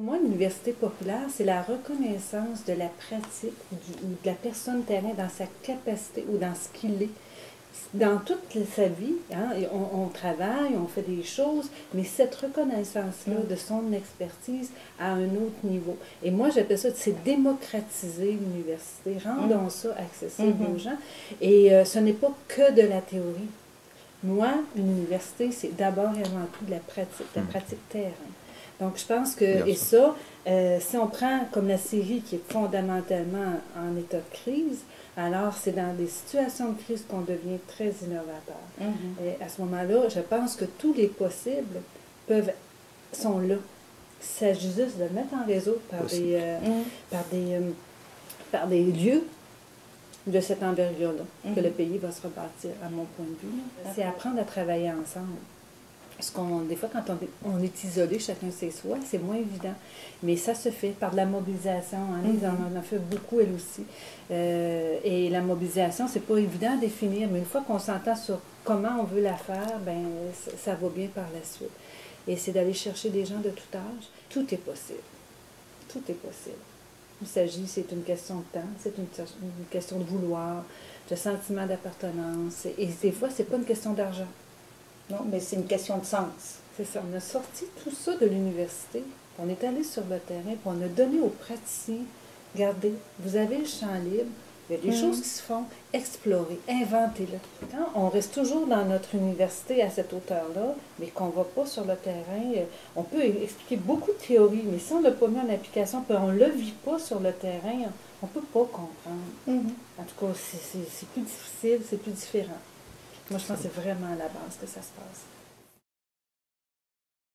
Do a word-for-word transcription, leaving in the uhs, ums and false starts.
Pour moi, l'université populaire, c'est la reconnaissance de la pratique du, ou de la personne terrain dans sa capacité ou dans ce qu'il est. Dans toute sa vie, hein, on, on travaille, on fait des choses, mais cette reconnaissance-là de son expertise à un autre niveau. Et moi, j'appelle ça, c'est démocratiser l'université, rendons ça accessible aux gens. Et euh, ce n'est pas que de la théorie. Moi, l'université, c'est d'abord et avant tout de la pratique, de la pratique terrain. Donc, je pense que, et ça, euh, si on prend comme la Syrie qui est fondamentalement en état de crise, alors c'est dans des situations de crise qu'on devient très innovateur. Mm-hmm. Et à ce moment-là, je pense que tous les possibles peuvent, sont là. Il s'agit juste de le mettre en réseau par des, euh, mm-hmm. par des, euh, par des lieux de cette envergure-là, mm-hmm. que le pays va se rebâtir, à mon point de vue. C'est apprendre à travailler ensemble. Parce qu'on, des fois, quand on est, on est isolé, chacun sait soi, c'est moins évident. Mais ça se fait par de la mobilisation. Hein? Mm-hmm. Ils en ont fait beaucoup, elle aussi. Euh, et la mobilisation, c'est pas évident à définir, mais une fois qu'on s'entend sur comment on veut la faire, ben ça, ça va bien par la suite. Et c'est d'aller chercher des gens de tout âge. Tout est possible. Tout est possible. Il s'agit, c'est une question de temps, c'est une, une question de vouloir, de sentiment d'appartenance. Et, et des fois, c'est pas une question d'argent. Non, mais c'est une question de sens. C'est ça. On a sorti tout ça de l'université. On est allé sur le terrain, puis on a donné aux praticiens, regardez, vous avez le champ libre, il y a des mmh. choses qui se font, explorez, inventez-le. Quand on reste toujours dans notre université à cette hauteur-là, mais qu'on ne va pas sur le terrain, on peut expliquer beaucoup de théories, mais si on ne l'a pas mis en application, puis on ne le vit pas sur le terrain, on ne peut pas comprendre. Mmh. En tout cas, c'est plus difficile, c'est plus différent. Moi, je pense que c'est vraiment à la base que ça se passe.